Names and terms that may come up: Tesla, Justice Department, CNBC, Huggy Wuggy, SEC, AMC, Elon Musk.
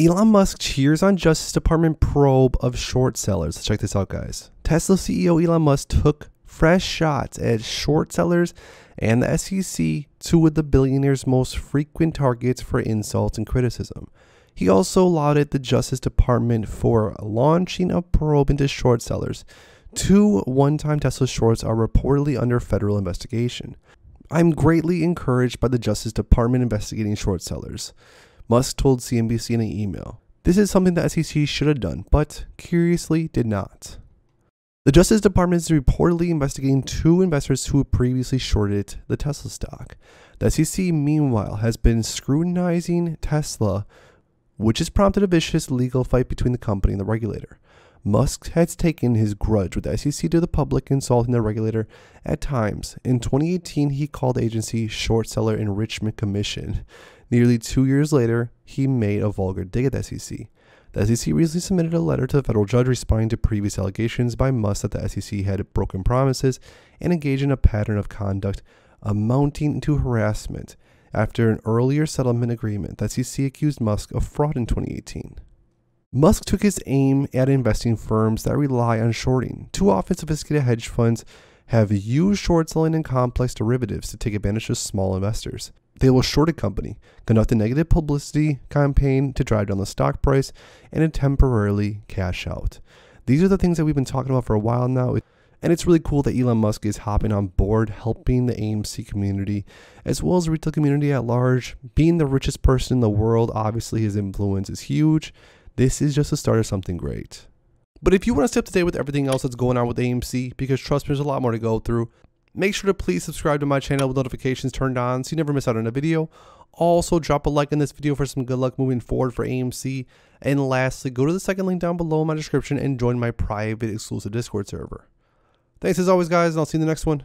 Elon Musk cheers on Justice Department probe of short sellers. Let's check this out, guys. Tesla CEO Elon Musk took fresh shots at short sellers and the SEC, two of the billionaire's most frequent targets for insults and criticism. He also lauded the Justice Department for launching a probe into short sellers. Two one-time Tesla shorts are reportedly under federal investigation. I'm greatly encouraged by the Justice Department investigating short sellers, Musk told CNBC in an email. This is something the SEC should have done, but curiously did not. The Justice Department is reportedly investigating two investors who previously shorted the Tesla stock. The SEC, meanwhile, has been scrutinizing Tesla, which has prompted a vicious legal fight between the company and the regulator. Musk has taken his grudge with the SEC to the public, insulting the regulator at times. In 2018, he called the agency Short Seller Enrichment Commission. Nearly 2 years later, he made a vulgar dig at the SEC. The SEC recently submitted a letter to the federal judge responding to previous allegations by Musk that the SEC had broken promises and engaged in a pattern of conduct amounting to harassment. After an earlier settlement agreement, the SEC accused Musk of fraud in 2018. Musk took his aim at investing firms that rely on shorting. Too often, sophisticated hedge funds have used short selling and complex derivatives to take advantage of small investors. They will short a company, conduct a negative publicity campaign to drive down the stock price, and temporarily cash out. These are the things that we've been talking about for a while now. And it's really cool that Elon Musk is hopping on board, helping the AMC community, as well as the retail community at large. Being the richest person in the world, obviously his influence is huge. This is just the start of something great. But if you want to stay up to date with everything else that's going on with AMC, because trust me, there's a lot more to go through, make sure to please subscribe to my channel with notifications turned on so you never miss out on a video. Also, drop a like in this video for some good luck moving forward for AMC. And lastly, go to the second link down below in my description and join my private exclusive Discord server. Thanks as always, guys, and I'll see you in the next one.